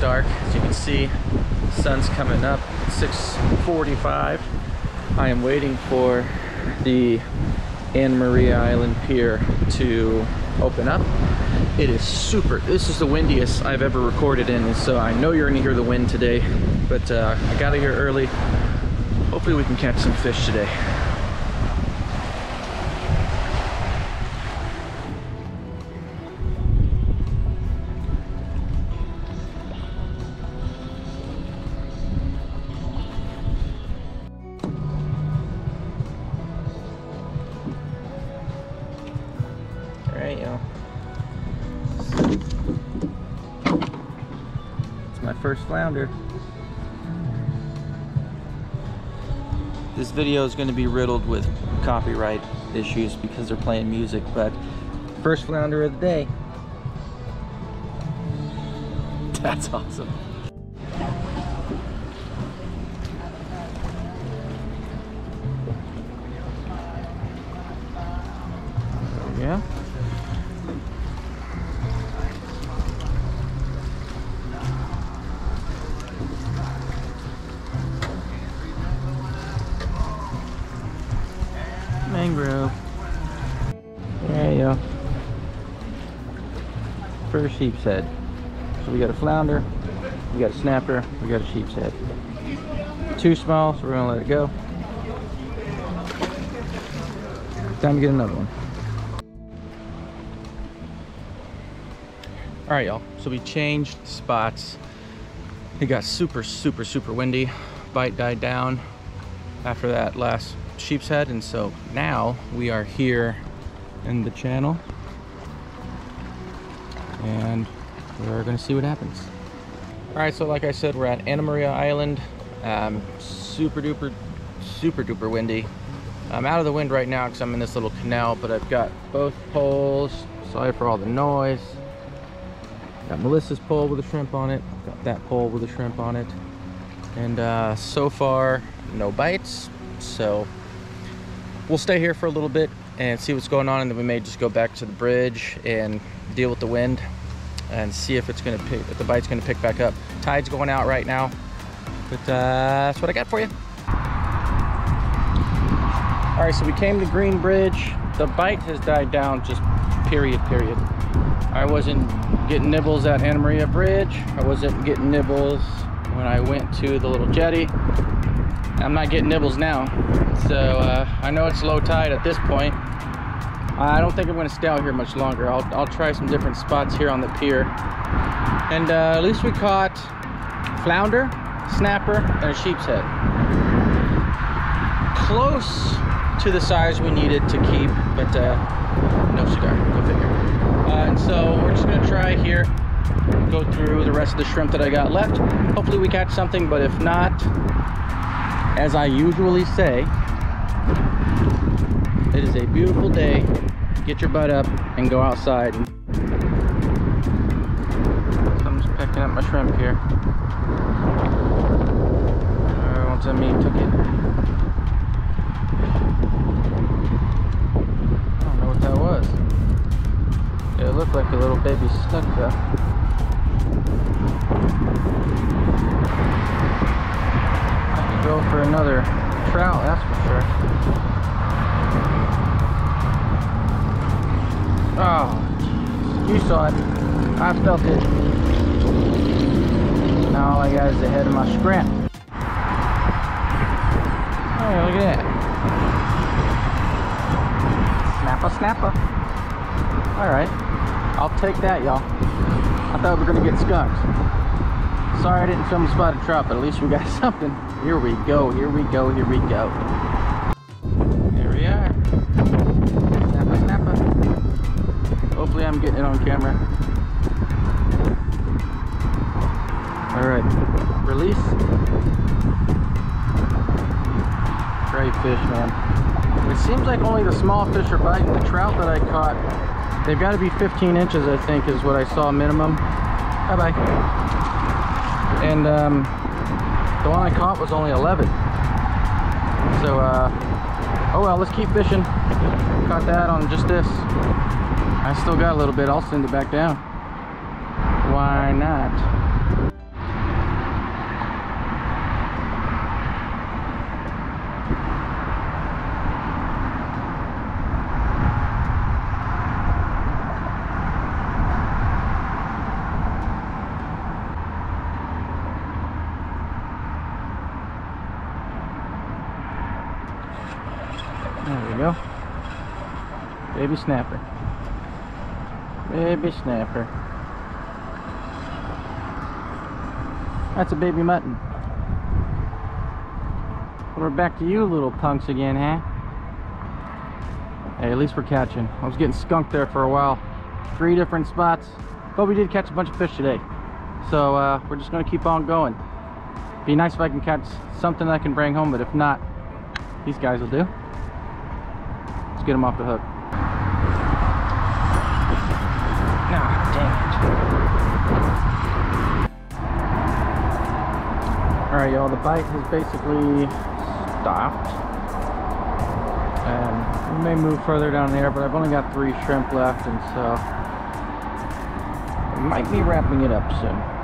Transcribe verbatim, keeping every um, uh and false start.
dark. As you can see, the sun's coming up at six forty-five. I am waiting for the Anna Maria Island Pier to open up. It is super, this is the windiest I've ever recorded in, so I know you're gonna hear the wind today, but uh, I got here early. Hopefully we can catch some fish today. Alright, y'all. It's my first flounder. This video is going to be riddled with copyright issues because they're playing music, but first flounder of the day. That's awesome. Yeah. Mangrove. There you go. First sheep's head. So we got a flounder, we got a snapper, we got a sheep's head. Too small, so we're gonna let it go. Time to get another one. All right, y'all, so we changed spots. It got super, super, super windy. Bite died down after that last sheep's head, and so now we are here in the channel, and we're gonna see what happens. All right, so like I said, we're at Anna Maria Island. Um, super duper, super duper windy. I'm out of the wind right now because I'm in this little canal, but I've got both poles. Sorry for all the noise. Got Melissa's pole with a shrimp on it. Got that pole with a shrimp on it. And uh, so far, no bites. So we'll stay here for a little bit and see what's going on. And then we may just go back to the bridge and deal with the wind and see if it's going to pick, if the bite's going to pick back up. Tide's going out right now. But uh, that's what I got for you. All right, so we came to Green Bridge. The bite has died down, just period, period. I wasn't getting nibbles at Anna Maria Bridge. I wasn't getting nibbles when I went to the little jetty. I'm not getting nibbles now. So uh, I know it's low tide at this point. I don't think I'm gonna stay out here much longer. I'll, I'll try some different spots here on the pier. And uh, at least we caught flounder, snapper, and a sheep's head. Close to the size we needed to keep, but uh, no cigar, go figure. Uh, and so we're just gonna try here, go through the rest of the shrimp that I got left. Hopefully we catch something, but if not, as I usually say, it is a beautiful day. Get your butt up and go outside. Someone's picking up my shrimp here. Uh, once I mean took it. Look like a little baby snook though. I could go for another trout, that's for sure. Oh, geez. You saw it. I felt it. Now all I got is the head of my shrimp. Oh, look at that. Snapper, snapper. Alright. I'll take that, y'all. I thought we were gonna get skunks. Sorry I didn't film a spotted trout, but at least we got something. Here we go, here we go, here we go. Here we are. Snapper, snapper. Hopefully I'm getting it on camera. All right, release. Great fish, man. It seems like only the small fish are biting. The trout that I caught, they've got to be fifteen inches, I think, is what I saw minimum. Bye-bye. And um, the one I caught was only eleven. So, uh, oh well, let's keep fishing. Caught that on just this. I still got a little bit. I'll send it back down. Why not? go. Baby snapper. Baby snapper. That's a baby mutton. We're back to you little punks again, huh? Hey, at least we're catching. I was getting skunked there for a while. Three different spots. But we did catch a bunch of fish today. So uh, we're just going to keep on going. Be nice if I can catch something that I can bring home, but if not, these guys will do. Let's get them off the hook. Nah, dang it. Alright, y'all, the bite has basically stopped. And we may move further down there, but I've only got three shrimp left, and so I might be wrapping it up soon.